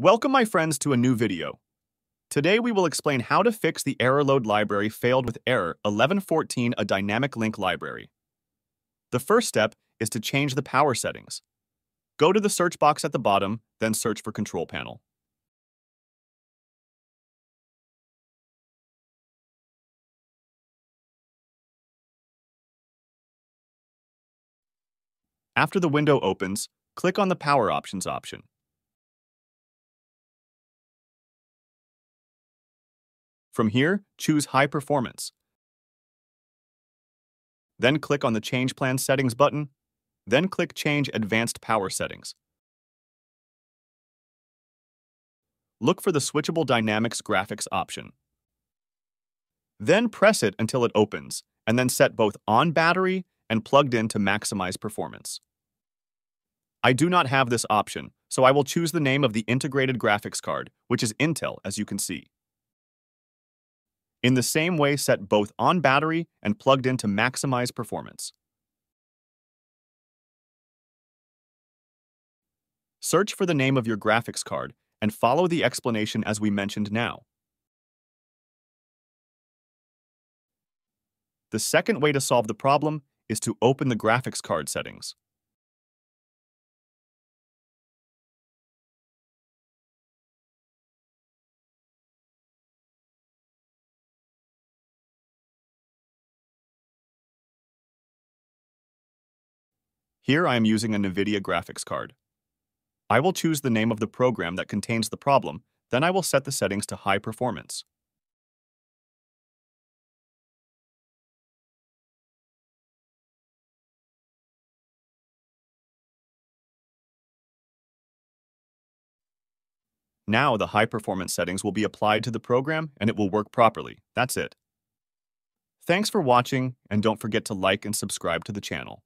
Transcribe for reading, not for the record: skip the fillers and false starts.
Welcome, my friends, to a new video. Today we will explain how to fix the error load library failed with error 1114, a dynamic link library. The first step is to change the power settings. Go to the search box at the bottom, then search for control panel. After the window opens, click on the power options option. From here, choose High Performance. Then click on the Change Plan Settings button. Then click Change Advanced Power Settings. Look for the Switchable Dynamics Graphics option. Then press it until it opens, and then set both on battery and plugged in to maximize performance. I do not have this option, so I will choose the name of the integrated graphics card, which is Intel, as you can see. In the same way, set both on battery and plugged in to maximize performance. Search for the name of your graphics card and follow the explanation as we mentioned now. The second way to solve the problem is to open the graphics card settings. Here I am using a Nvidia graphics card. I will choose the name of the program that contains the problem, then I will set the settings to high performance. Now the high performance settings will be applied to the program and it will work properly. That's it. Thanks for watching, and don't forget to like and subscribe to the channel.